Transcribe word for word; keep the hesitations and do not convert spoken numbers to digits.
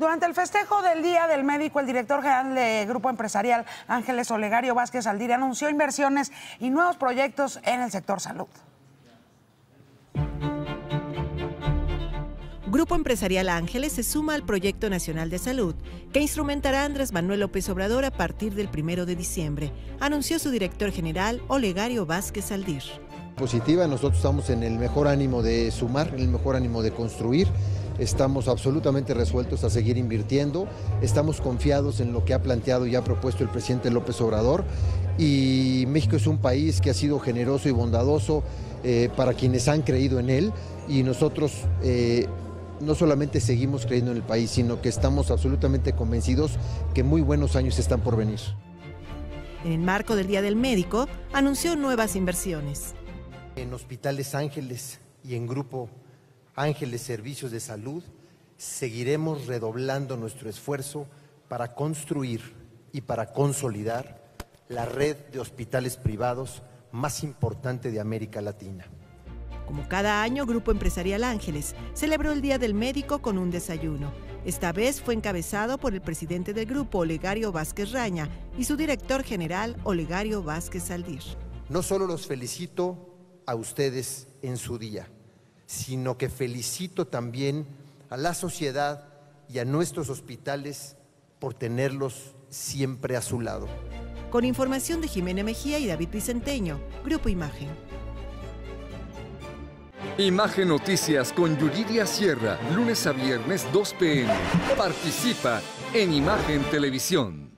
Durante el festejo del Día del Médico, el director general de Grupo Empresarial Ángeles, Olegario Vázquez Aldir, anunció inversiones y nuevos proyectos en el sector salud. Grupo Empresarial Ángeles se suma al Proyecto Nacional de Salud, que instrumentará Andrés Manuel López Obrador a partir del primero de diciembre, anunció su director general, Olegario Vázquez Aldir. Positiva, nosotros estamos en el mejor ánimo de sumar, en el mejor ánimo de construir. Estamos absolutamente resueltos a seguir invirtiendo, estamos confiados en lo que ha planteado y ha propuesto el presidente López Obrador, y México es un país que ha sido generoso y bondadoso eh, para quienes han creído en él, y nosotros eh, no solamente seguimos creyendo en el país, sino que estamos absolutamente convencidos que muy buenos años están por venir. En el marco del Día del Médico, anunció nuevas inversiones. En Hospitales Ángeles y en Grupo Ángeles Servicios de Salud, seguiremos redoblando nuestro esfuerzo para construir y para consolidar la red de hospitales privados más importante de América Latina. Como cada año, Grupo Empresarial Ángeles celebró el Día del Médico con un desayuno. Esta vez fue encabezado por el presidente del grupo, Olegario Vázquez Raña, y su director general, Olegario Vázquez Aldir. No solo los felicito a ustedes en su día, sino que felicito también a la sociedad y a nuestros hospitales por tenerlos siempre a su lado. Con información de Jimena Mejía y David Vicenteño, Grupo Imagen. Imagen Noticias con Yuriria Sierra, lunes a viernes dos p m Participa en Imagen Televisión.